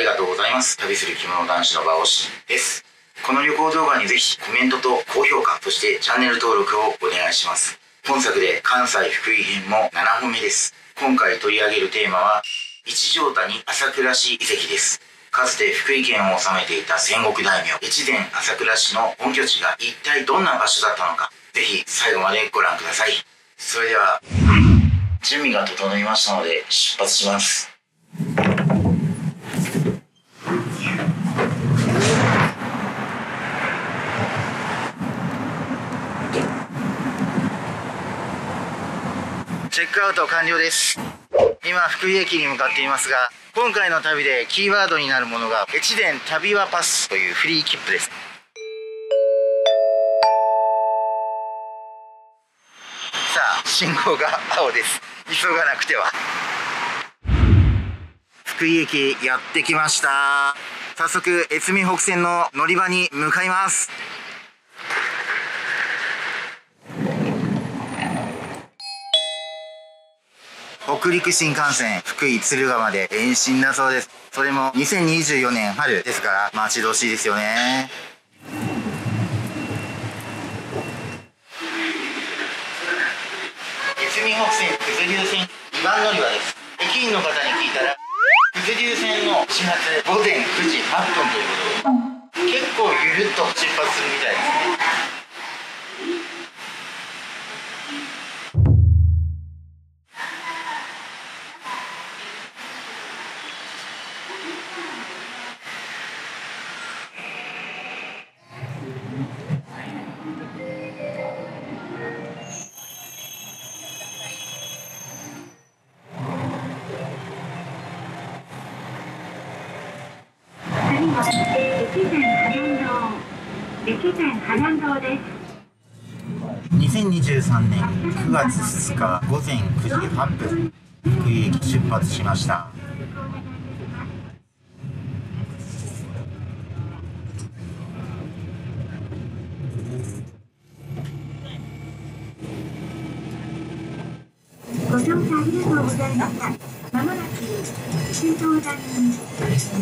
りがとうございます。旅する着物男子の馬尾真です。この旅行動画にぜひコメントと高評価、そしてチャンネル登録をお願いします。本作で関西福井編も7本目です。今回取り上げるテーマは一条谷朝倉氏遺跡です。かつて福井県を治めていた戦国大名越前朝倉氏の本拠地が一体どんな場所だったのか、ぜひ最後までご覧ください。それでは準備が整いましたので出発します。チェックアウト完了です。今福井駅に向かっていますが、今回の旅でキーワードになるものが越前旅はパスというフリー切符です。さあ信号が青です。急がなくては。福井駅やってきました。早速越美北線の乗り場に向かいます。北陸新幹線福井敦賀まで延伸だそうです。それも2024年春ですから待ち遠しいですよね。越美北線九頭竜線2番乗り場です。駅員の方に聞いたら九頭竜線の始発午前9時8分ということで、結構ゆるっと出発するみたいですね。2023年9月2日午前9時8分、福井駅出発しました。ご乗車ありがとうございました。まもなく中東谷です。一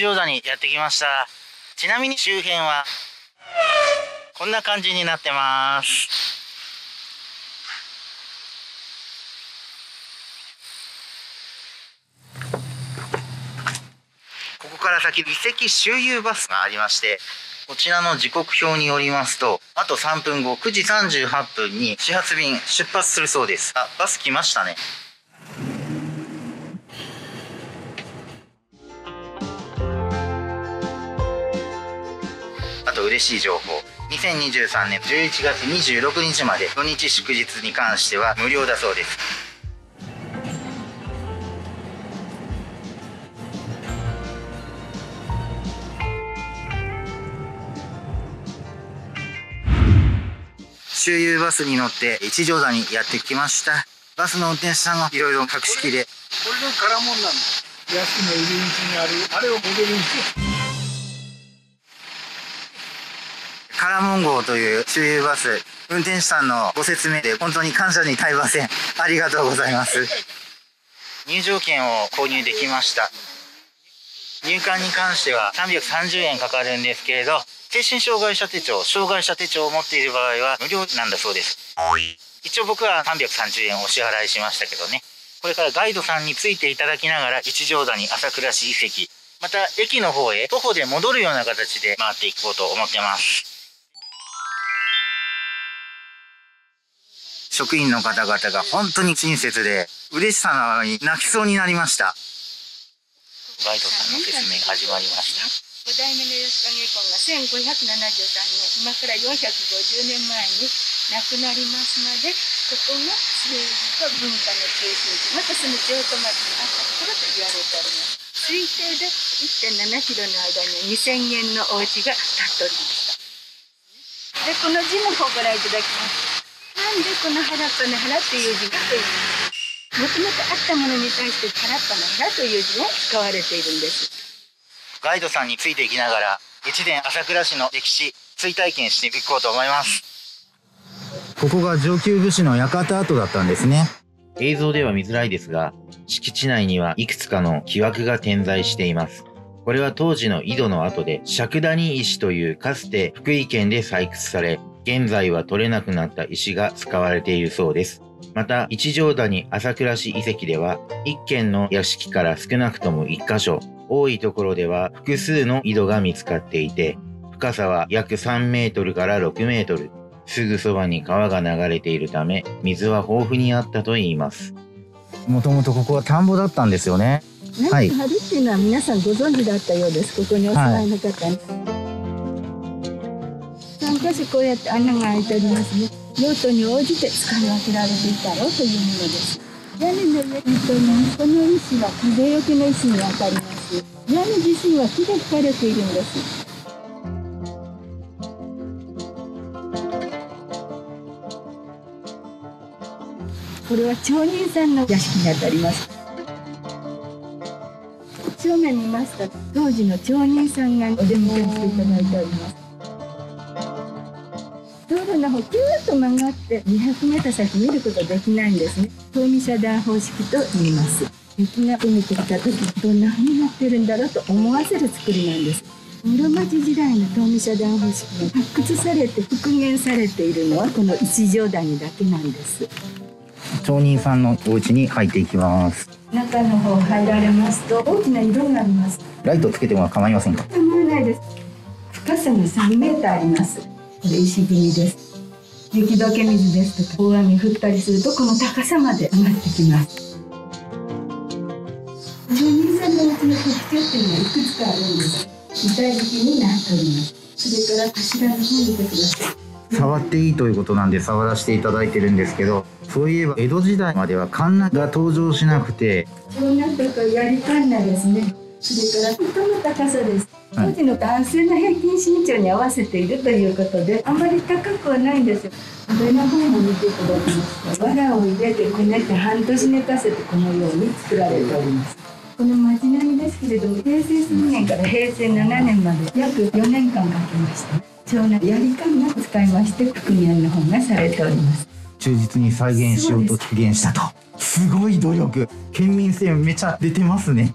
条谷やってきました。ちなみに周辺はこんな感じになってます。ここから先遺跡周遊バスがありまして、こちらの時刻表によりますとあと3分後9時38分に始発便出発するそうです。あ、バス来ましたね。嬉しい情報。2023年11月26日まで土日祝日に関しては無料だそうです。周遊バスに乗って一条谷やってきました。バスの運転手さんがいろいろ格式でこれの空もんなんだ。ヤシの入り口にあるあれをモデルにしてカラモン号という周遊バス、運転手さんのご説明で本当に感謝に耐えません。ありがとうございます。入場券を購入できました。入館に関しては330円かかるんですけれど、精神障害者手帳、障害者手帳を持っている場合は無料なんだそうです。一応僕は330円お支払いしましたけどね。これからガイドさんについていただきながら一条谷朝倉市遺跡、また駅の方へ徒歩で戻るような形で回っていこうと思ってます。職員の方々が本当に親切で、嬉しさなのに泣きそうになりました。ガイドさんの説明が始まりました。5代目の吉影子が1573年、今から450年前に亡くなりますので、ここが政治と文化の中心地、またその城下町にあったところと言われております。推定で 1.7 キロの間に2000軒のお家が建っておりました。で、この字の方をご覧いただきます。なんでこの原っぱの原っていう字がもともとあったものに対して「からっぱな原」という字も使われているんです。ガイドさんについていきながら越前朝倉市の歴史追体験していこうと思います。ここが上級武士の館跡だったんですね。映像では見づらいですが、敷地内にはいくつかの木枠が点在しています。これは当時の井戸の跡で、釈谷石というかつて福井県で採掘され、現在は取れなくなった石が使われているそうです。また、一条谷朝倉市遺跡では、1軒の屋敷から少なくとも1カ所、多いところでは複数の井戸が見つかっていて、深さは約3メートルから6メートル。すぐそばに川が流れているため、水は豊富にあったといいます。もともとここは田んぼだったんですよね。はい、原っていうのは皆さんご存知だったようです。ここにお住まいの方、3か所こうやって穴が開いておりますね。用途に応じて使い分けられていたろうというものです。屋根の上にこの石は風よけの石にあたります。屋根自身は木で引かれているんです。これは町人さんの屋敷にあたります。正面見ますと、当時の町人さんがお出迎えしていただいております。道路の補給と曲がって200メートル先見ることできないんですね。遠見遮断方式と言います。雪が埋めてきた時、どんな風になってるんだろうと思わせる作りなんです。室町時代の遠見遮断方式が発掘されて復元されているのはこの一条谷だけなんです。町人さんのお家に入っていきます。中の方入られますと大きな色があります。ライトつけても構いませんか？構わないです。深さが3メーターあります。これ石切りです。雪解け水ですとか大雨降ったりするとこの高さまで上がってきます。町人さんのうちの特徴っていうのはいくつかあるんです。具体的になっております。それから柱の方見てください。触っていいということなんで触らせていただいてるんですけど、そういえば江戸時代まではカンナが登場しなくて、カンナとかやりカンナですね。それから人の高さです。当時の男性の平均身長に合わせているということで、あまり高くはないんですよ。上の方も見ていただきますと、藁を入れてこねて半年寝かせてこのように作られております。この町並みですけれども、平成3年から平成7年まで約4年間かけました。長男やりかんが使いまして復元の方がされております。忠実に再現しようと復元したと。すごい努力。県民性めちゃ出てますね。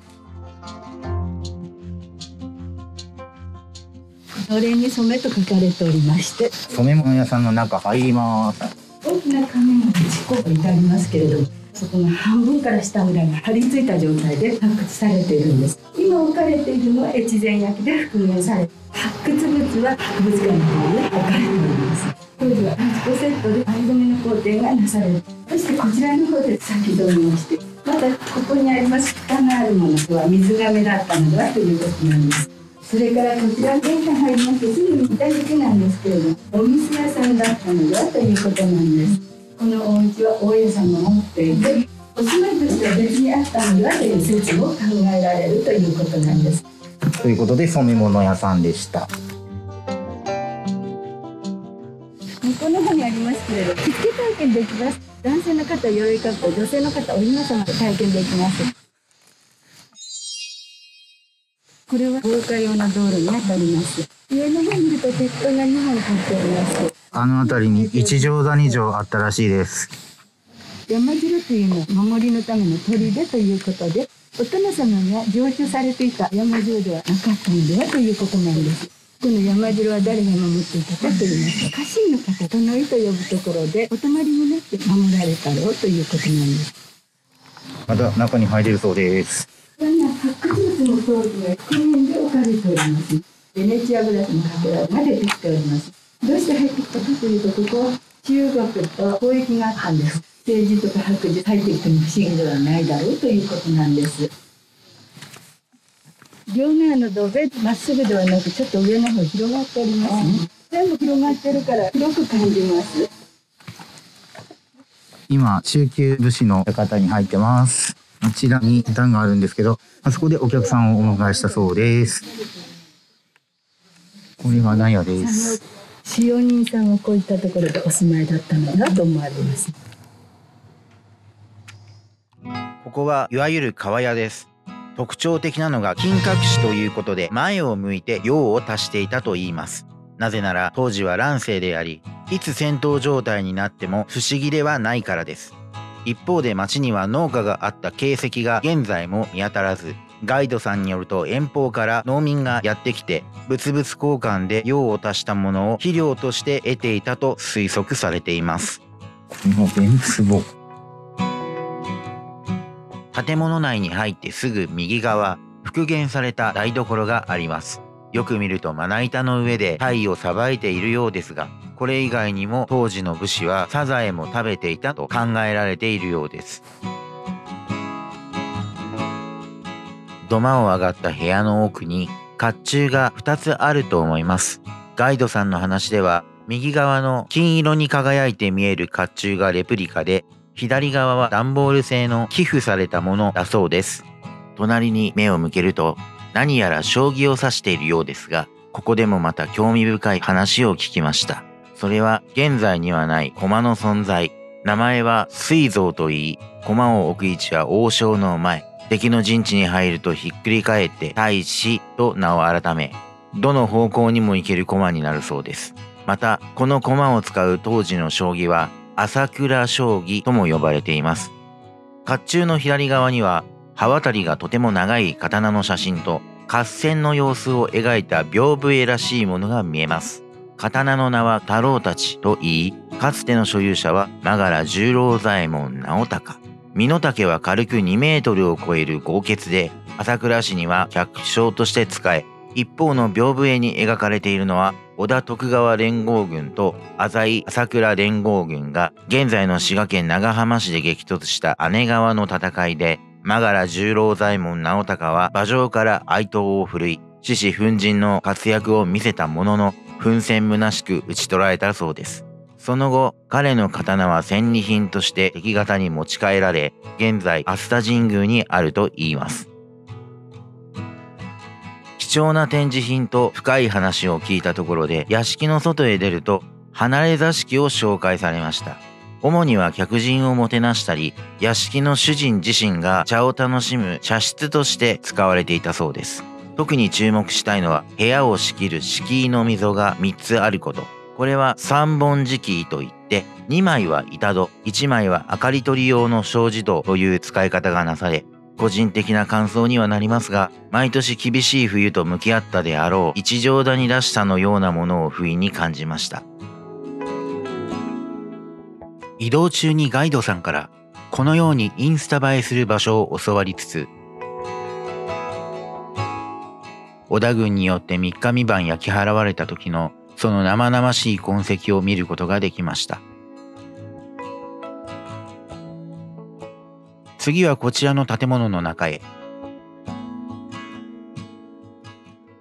のれんに染めと書かれておりまして、染め物屋さんの中入ります。大きな紙が1個置いてありますけれども、そこの半分から下ぐらいが張り付いた状態で発掘されているんです。今置かれているのは越前焼で復元されて、発掘物は博物館の方に置かれております。当時は5セットで藍染めの工程がなされる。そしてこちらの方で先染めをして、またここにあります蓋のあるものとは水が目だったのではということなんです。それからこちら玄関入りますとすぐに左手なんですけれども、お店屋さんだったのではということなんです。このお家は大家さんが持っていて、お住まいとしては別にあったのではという説も考えられるということなんです。ということで染め物屋さんでした。向こうの方にありますけれど、着付け体験できます。男性の方鎧かっぽ、女性の方おひなさまで体験できます。これは防火用の道路にあたります。上の方に見ると鉄塔が2本立っております。あの辺りに一条谷城あったらしいです。山城というのは守りのための砦ということで、お殿様が常駐されていた山城ではなかったのではということなんです。この山城は誰が守っていたかと言いますと、家臣の方、殿井と呼ぶところでお泊まりになって守られたろうということなんです。まだ中に入れるそうです。発掘物も当時はこの辺で置かれております。ベネチアグラスのかけらが出てきております。どうして入ってきたかというと、ここは中国と交易があったんです。政治とか白磁入ってきても不思議ではないだろうということなんです。両側の土塀、まっすぐではなくちょっと上の方広がっておりますね。全部広がってるから広く感じます。今中級武士の館に入ってます。あちらに段があるんですけど、あそこでお客さんをお迎えしたそうです。これが納屋です。使用人さんはこういったところでお住まいだったのだと思われます。こはいわゆる厠屋です。特徴的なのが金隠しということで、前を向いて用を足していたといいます。なぜなら当時は乱世であり、いつ戦闘状態になっても不思議ではないからです。一方で町には農家があった形跡が現在も見当たらず、ガイドさんによると遠方から農民がやってきて、物々交換で用を足したものを肥料として得ていたと推測されています。建物内に入ってすぐ右側、復元された台所があります。よく見るとまな板の上で鯛をさばいているようですが、これ以外にも当時の武士はサザエも食べていたと考えられているようです。土間を上がった部屋の奥に甲冑が2つあると思います。ガイドさんの話では、右側の金色に輝いて見える甲冑がレプリカで、左側は段ボール製の寄付されたものだそうです。隣に目を向けると何やら将棋を指しているようですが、ここでもまた興味深い話を聞きました。それは現在にはない駒の存在。名前は水蔵といい、駒を置く位置は王将の前。敵の陣地に入るとひっくり返って大使と名を改め、どの方向にも行ける駒になるそうです。またこの駒を使う当時の将棋は朝倉将棋とも呼ばれています。甲冑の左側には刃渡りがとても長い刀の写真と、合戦の様子を描いた屏風絵らしいものが見えます。刀の名は太郎たちといい、かつての所有者は真柄十郎左衛門直隆。身の丈は軽く2メートルを超える豪傑で、朝倉氏には客商として仕え、一方の屏風絵に描かれているのは織田徳川連合軍と浅井朝倉連合軍が現在の滋賀県長浜市で激突した姉川の戦いで、真柄十郎左衛門直隆は馬上から哀刀を振るい、獅子奮迅の活躍を見せたものの、奮戦むなしく打ち取られたそうです。その後、彼の刀は戦利品として敵方に持ち帰られ、現在飛鳥神宮にあると言います。貴重な展示品と深い話を聞いたところで、屋敷の外へ出ると離れ座敷を紹介されました。主には客人をもてなしたり、屋敷の主人自身が茶を楽しむ茶室として使われていたそうです。特に注目したいのは、部屋を仕切る敷居の溝が3つあること。これは三本敷居といって、2枚は板戸、1枚は明かり取り用の障子戸という使い方がなされ、個人的な感想にはなりますが、毎年厳しい冬と向き合ったであろう一乗谷らしさのようなものを不意に感じました。移動中にガイドさんからこのようにインスタ映えする場所を教わりつつ、織田軍によって3日3晩焼き払われた時のその生々しい痕跡を見ることができました。次はこちらの建物の中へ。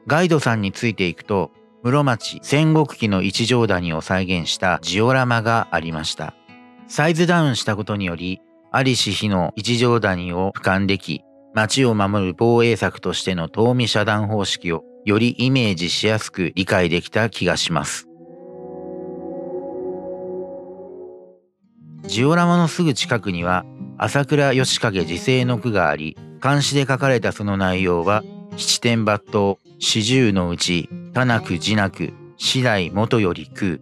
ガイドさんについていくと、室町戦国期の一乗谷を再現したジオラマがありました。サイズダウンしたことにより、在りし日の一乗谷を俯瞰でき、町を守る防衛策としての遠見遮断方式をよりイメージしやすく理解できた気がします。ジオラマのすぐ近くには朝倉義景自生の句があり、漢詩で書かれたその内容は、七転抜刀、四十のうち他なく自なく、四代元より空。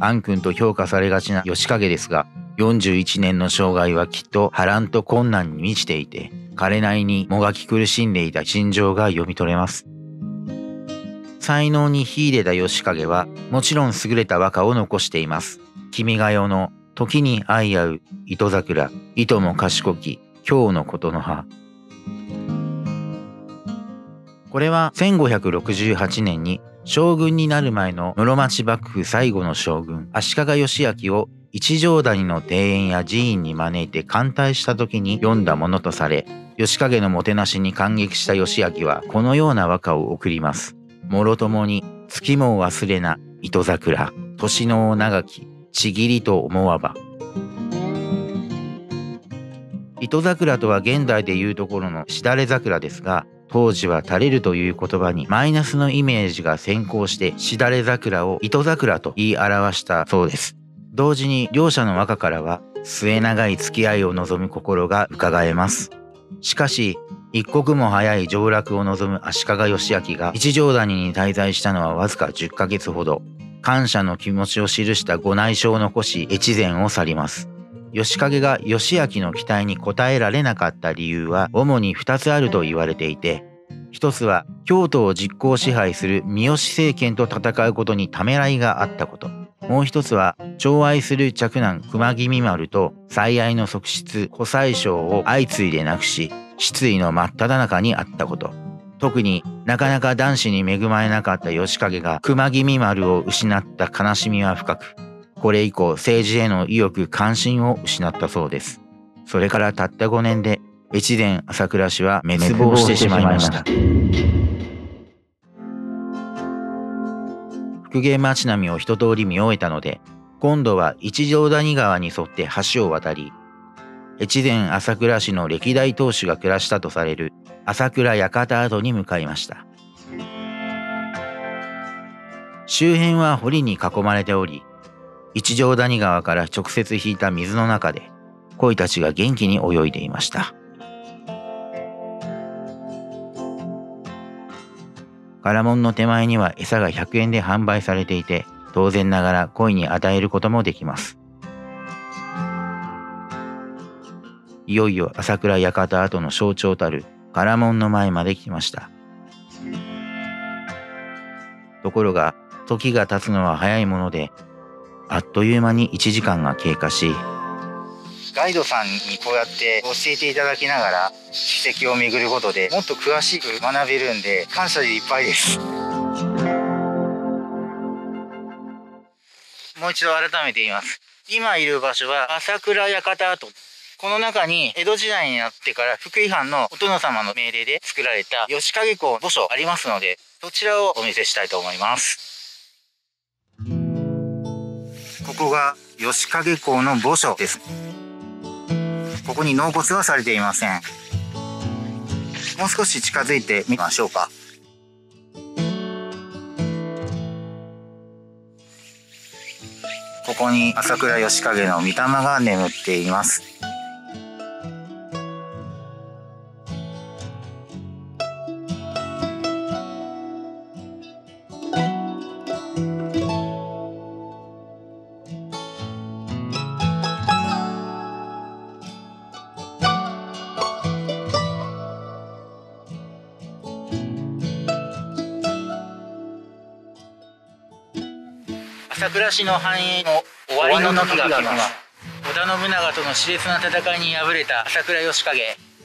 安君と評価されがちな義景ですが、41年の生涯はきっと波乱と困難に満ちていて、彼なりにもがき苦しんでいた心情が読み取れます。才能に秀でた義景はもちろん優れた和歌を残しています。君が代の時に愛合う糸桜、いとも賢き今日のことの葉。これは1568年に将軍になる前の室町幕府最後の将軍足利義昭を一条谷の庭園や寺院に招いて歓待した時に詠んだものとされ、義景のもてなしに感激した義昭はこのような和歌を贈ります。もろともに月も忘れな糸桜、年の長きちぎりと思わば。糸桜とは現代でいうところのしだれ桜ですが、当時は垂れるという言葉にマイナスのイメージが先行して、しだれ桜を糸桜と言い表したそうです。同時に両者の和歌からは末長い付き合いを望む心が伺えます。しかし、一刻も早い上洛を望む足利義昭が一条谷に滞在したのはわずか10ヶ月ほど。感謝の気持ちを記した御内書を残し、越前を去ります。義景が義昭の期待に応えられなかった理由は主に2つあると言われていて、一つは京都を実効支配する三好政権と戦うことにためらいがあったこと、もう一つは寵愛する嫡男熊木見丸と最愛の側室小宰相を相次いで亡くし、失意の真っ只中にあったこと。特になかなか男子に恵まれなかった義景が熊木見丸を失った悲しみは深く、これ以降政治への意欲関心を失ったそうです。それからたった5年で越前朝倉氏は滅亡してしまいました。福芸町並みを一通り見終えたので、今度は一条谷川に沿って橋を渡り、越前朝倉氏の歴代当主が暮らしたとされる朝倉館跡に向かいました。周辺は堀に囲まれており、一条谷川から直接引いた水の中で鯉たちが元気に泳いでいました。唐門の手前には餌が100円で販売されていて、当然ながら鯉に与えることもできます。いよいよ朝倉館跡の象徴たる唐門の前まで来ました。ところが時が経つのは早いもので、あっという間に1時間が経過し、ガイドさんにこうやって教えていただきながら史跡を巡ることでもっと詳しく学べるんで、感謝でいっぱいです。もう一度改めて言います。今いる場所は朝倉館跡、この中に江戸時代になってから福井藩のお殿様の命令で作られた義景公墓所ありますので、そちらをお見せしたいと思います。ここが義景公の墓所です。ここに納骨はされていません。もう少し近づいてみましょうか。ここに朝倉義景の御霊が眠っています。朝倉氏の繁栄も終わりの時が来ます。織田信長との熾烈な戦いに敗れた朝倉義景、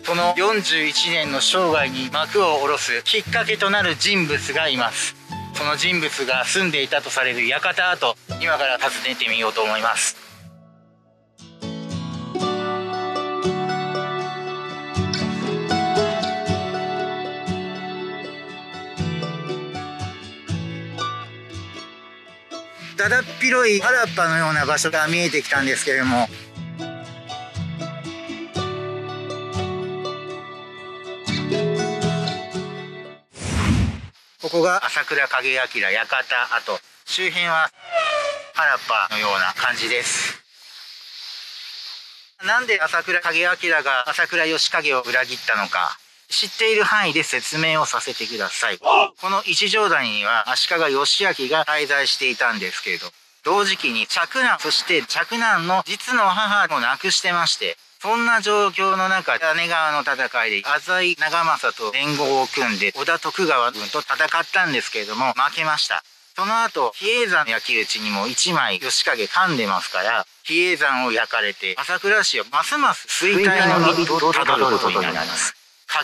その41年の生涯に幕を下ろすきっかけとなる人物がいます。その人物が住んでいたとされる館跡、今から訪ねてみようと思います。だだっ広い原っぱのような場所が見えてきたんですけれども、ここが朝倉景明館跡、周辺は原っぱのような感じです。なんで朝倉景明が朝倉義景を裏切ったのか、知っている範囲で説明をさせてください。この一条谷には足利義昭が滞在していたんですけれど、同時期に嫡男、そして嫡男の実の母を亡くしてまして、そんな状況の中、姉川の戦いで浅井長政と連合を組んで織田徳川軍と戦ったんですけれども、負けました。その後比叡山焼き討ちにも一枚義景噛んでますから、比叡山を焼かれて朝倉氏はますます衰退の道をたどることになります。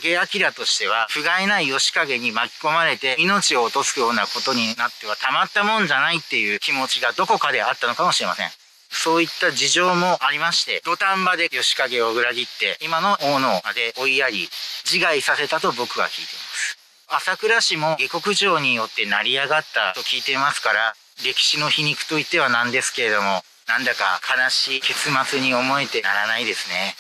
景明としては不甲斐ない義景に巻き込まれて命を落とすようなことになってはたまったもんじゃないっていう気持ちがどこかであったのかもしれません。そういった事情もありまして、土壇場で義景を裏切って今の大野まで追いやり自害させたと僕は聞いています。朝倉氏も下克上によって成り上がったと聞いていますから、歴史の皮肉といってはなんですけれども、なんだか悲しい結末に思えてならないですね。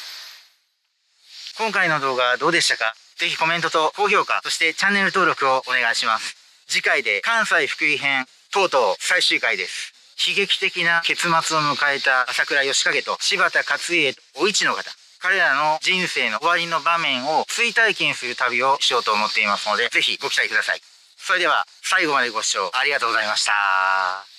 今回の動画どうでしたか？ぜひコメントと高評価、そしてチャンネル登録をお願いします。次回で関西福井編、とうとう最終回です。悲劇的な結末を迎えた朝倉義景と柴田勝家とお市の方、彼らの人生の終わりの場面を追体験する旅をしようと思っていますので、ぜひご期待ください。それでは最後までご視聴ありがとうございました。